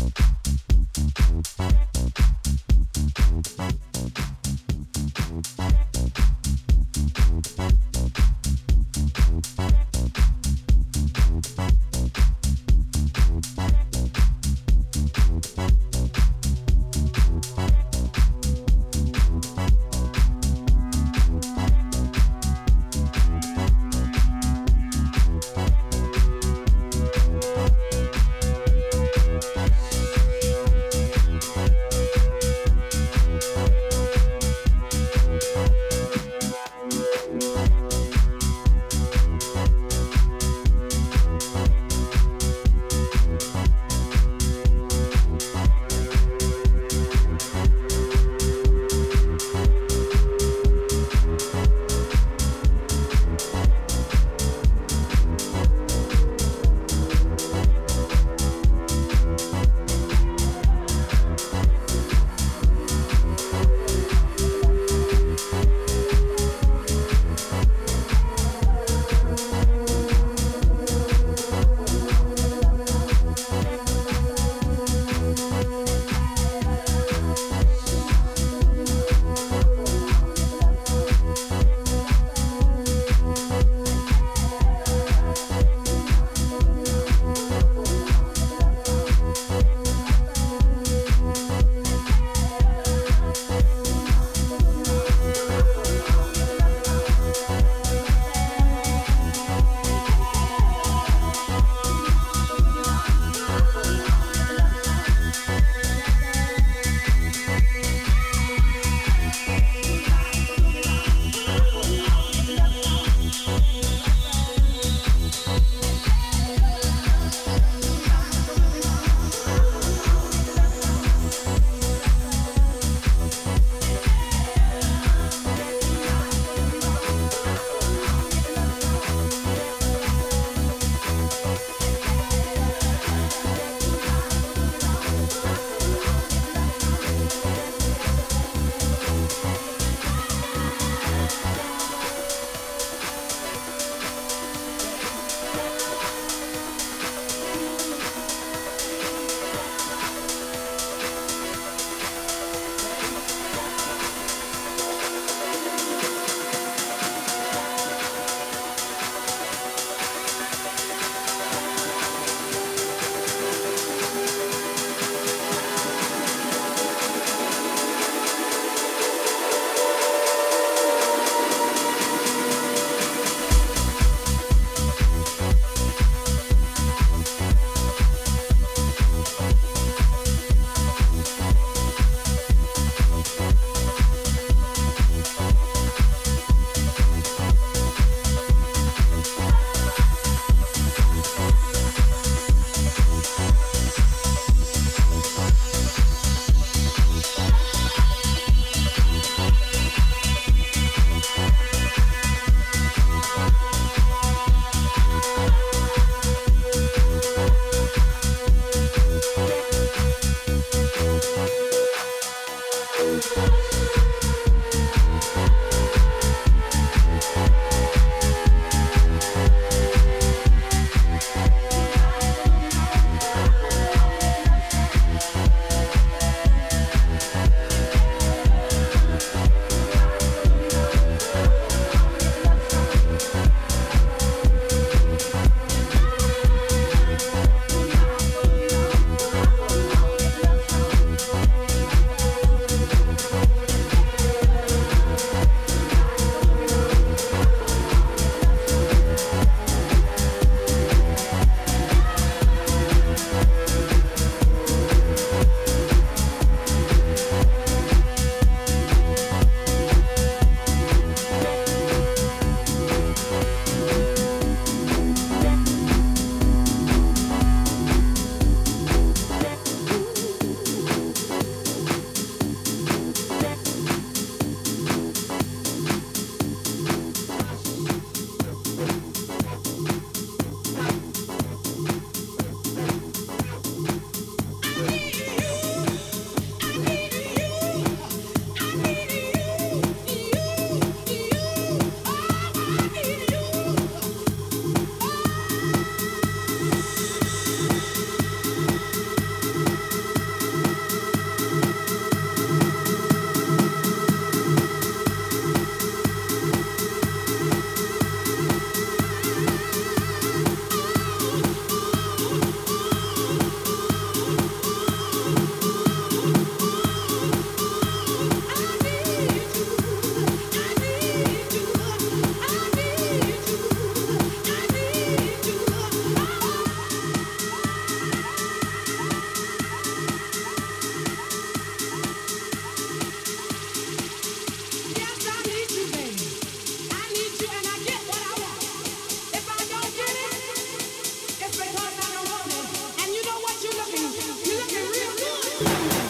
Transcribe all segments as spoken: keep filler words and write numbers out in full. We'll be right back. You make me feel good inside.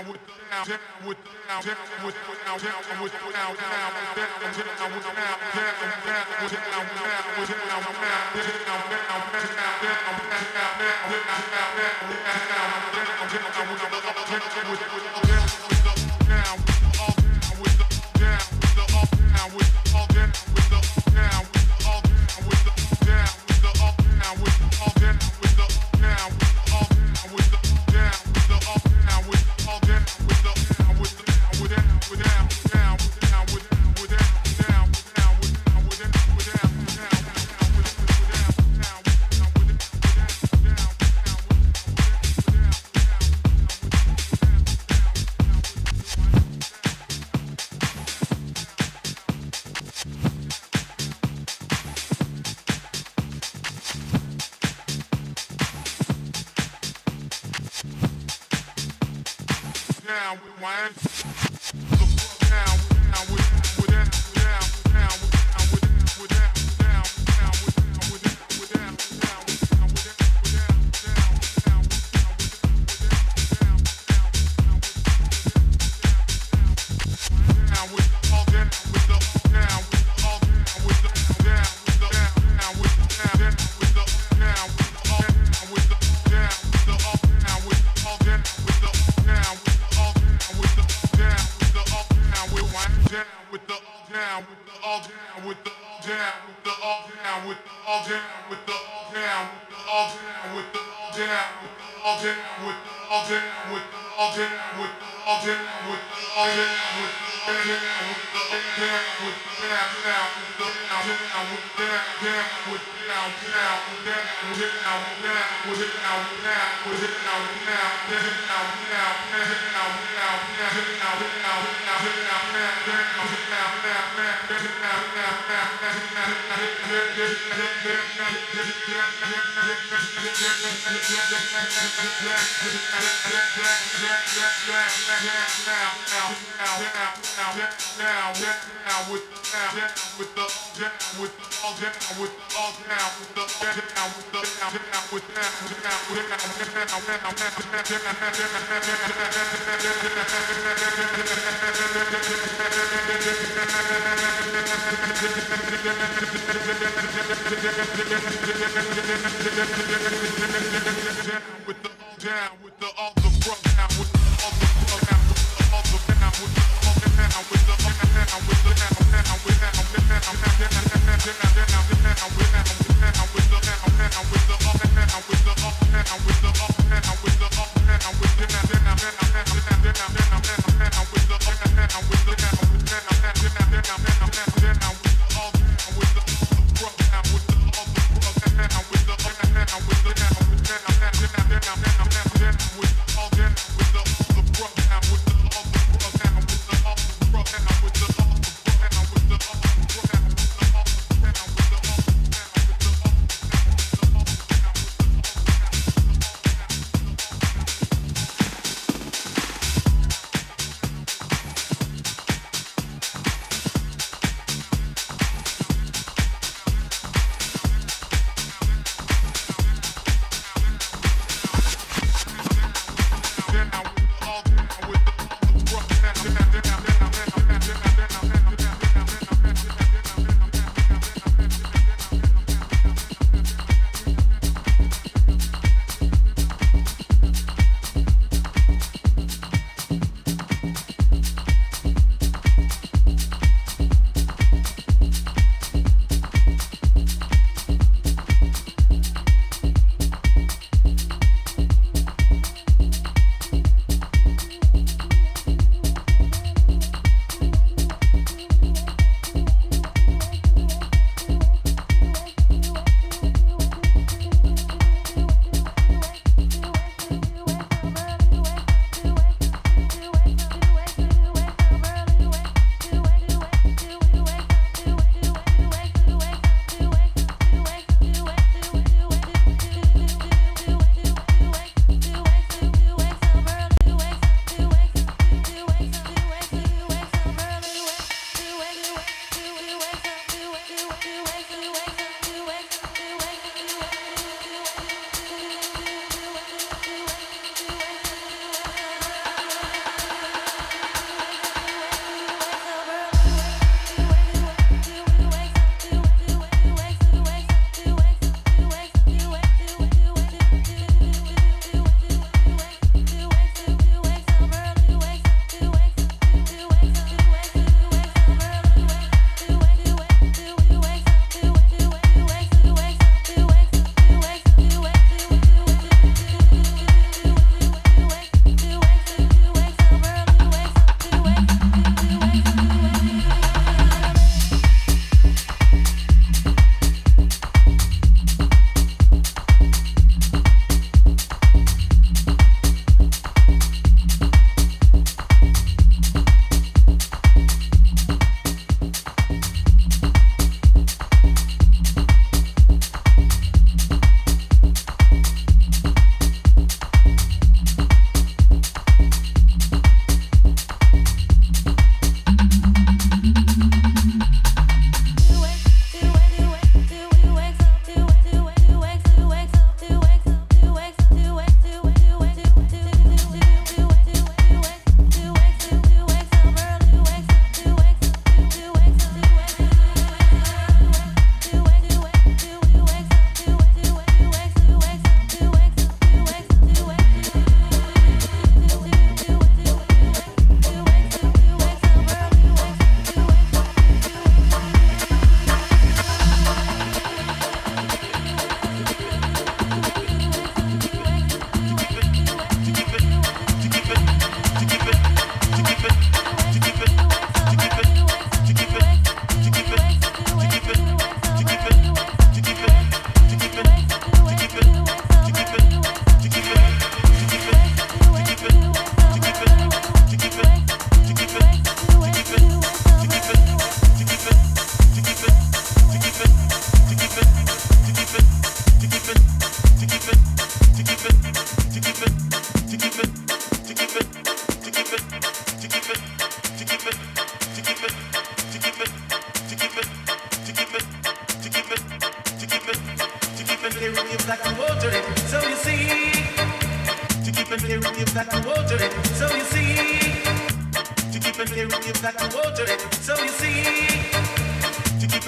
down with the down with the down with the down down with the down down with with the all down with the all down with the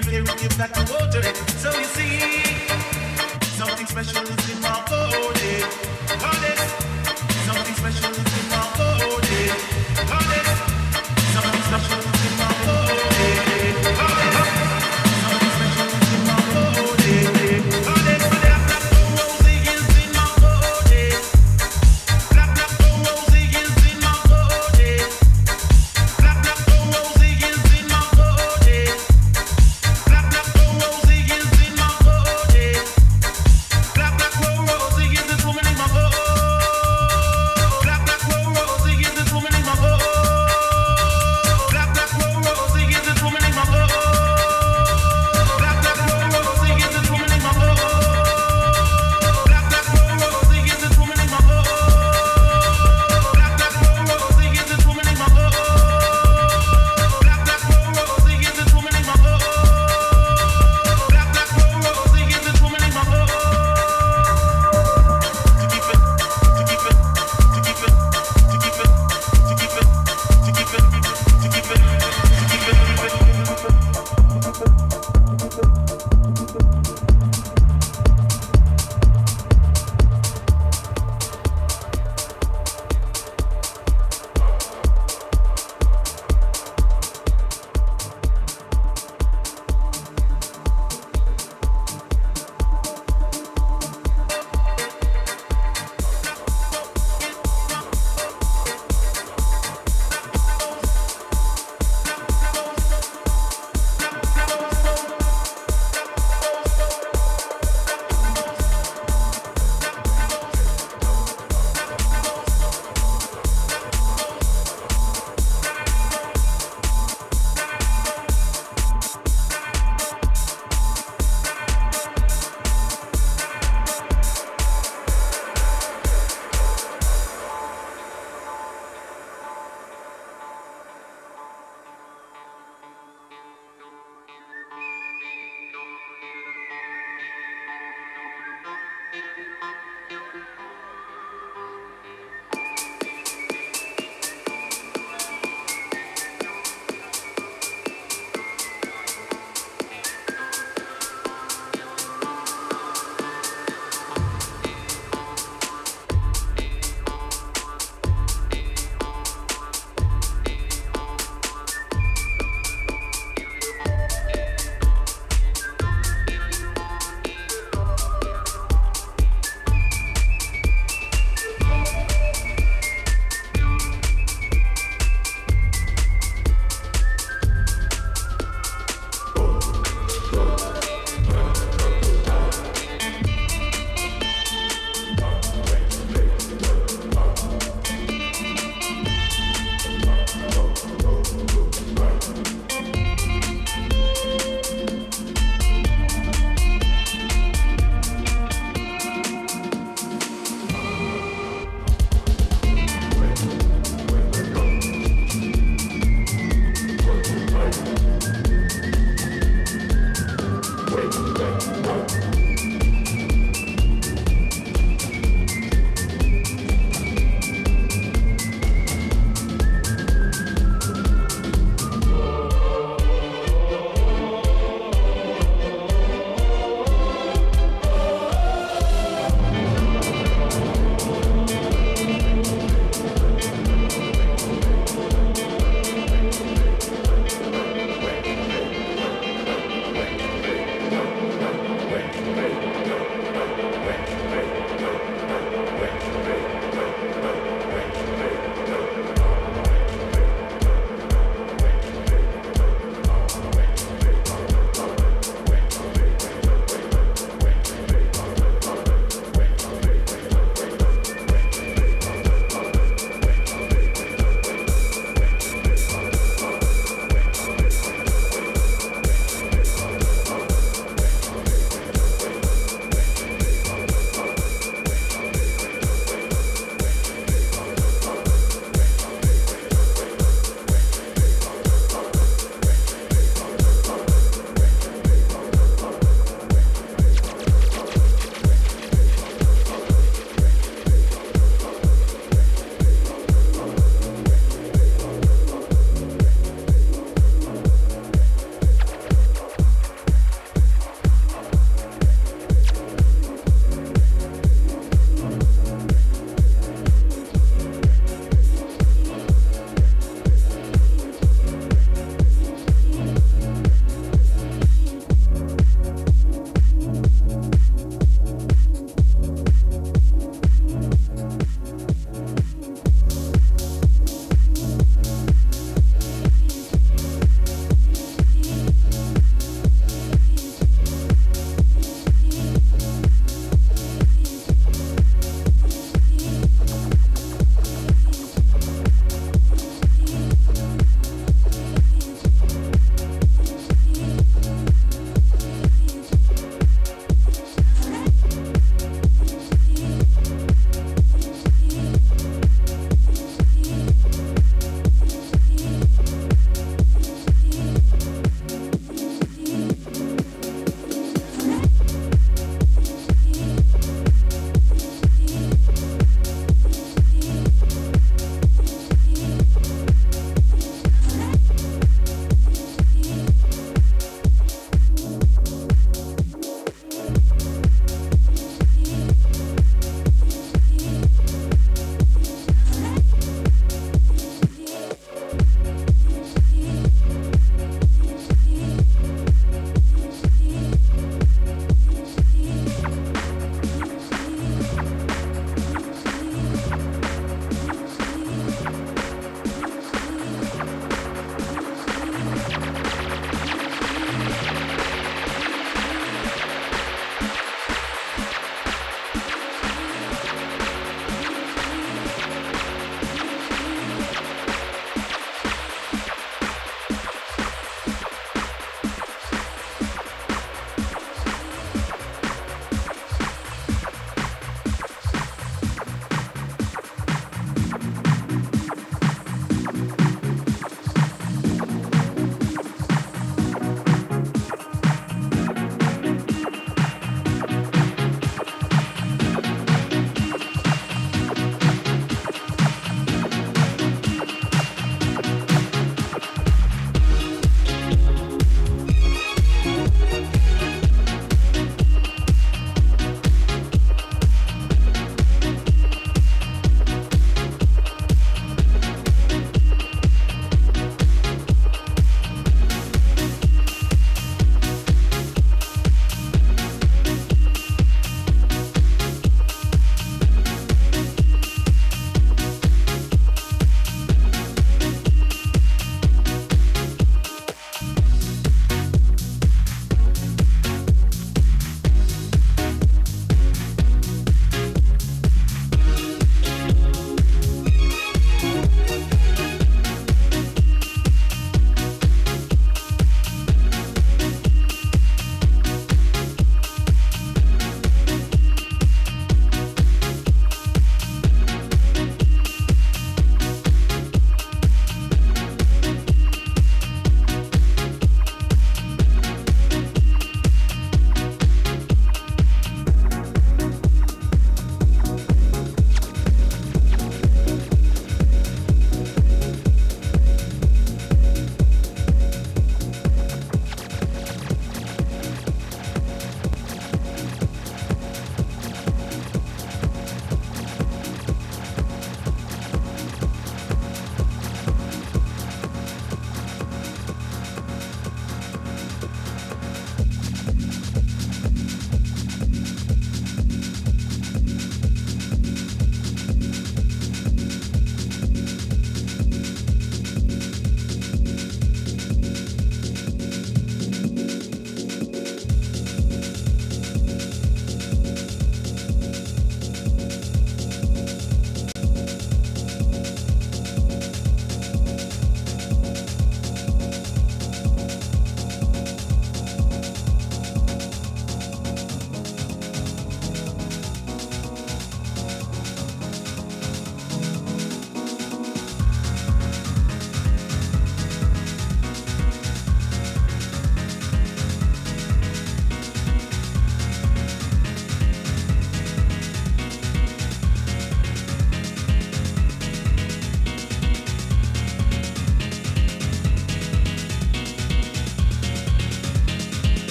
different care we give that water. So you see, something special is in my body. Goddess, something special is in my body. Goddess, something special is in my body. Goddess, something special is in my body. Goddess, black black rosy is in my body. Black black rosy is in my body. Black black rosy is in my body. Black black rosy is in my body. Black black rosy.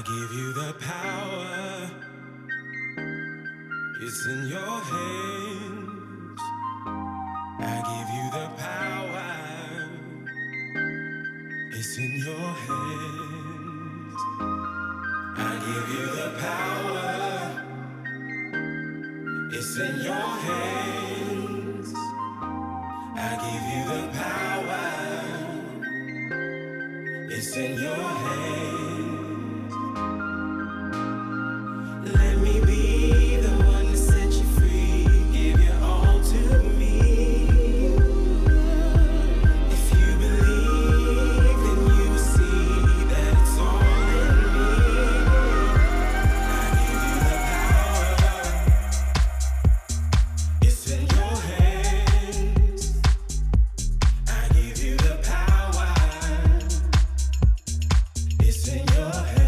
I give you the power, it's in your hands. I give you the power, it's in your hands. I give you the power, it's in your hands. I give you the power, it's in your hands. Let me be the one to set you free, give your all to me. If you believe, then you will see that it's all in me. I give you the power, it's in your hands. I give you the power, it's in your hands.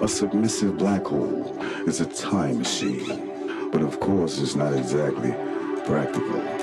A submissive black hole is a time machine, but of course it's not exactly practical.